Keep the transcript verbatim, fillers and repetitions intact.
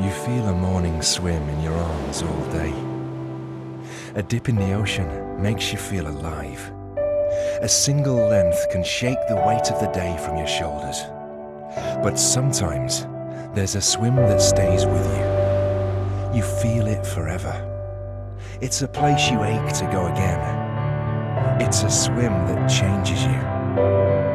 You feel a morning swim in your arms all day. A dip in the ocean makes you feel alive. A single length can shake the weight of the day from your shoulders. But sometimes, there's a swim that stays with you. You feel it forever. It's a place you ache to go again. It's a swim that changes you.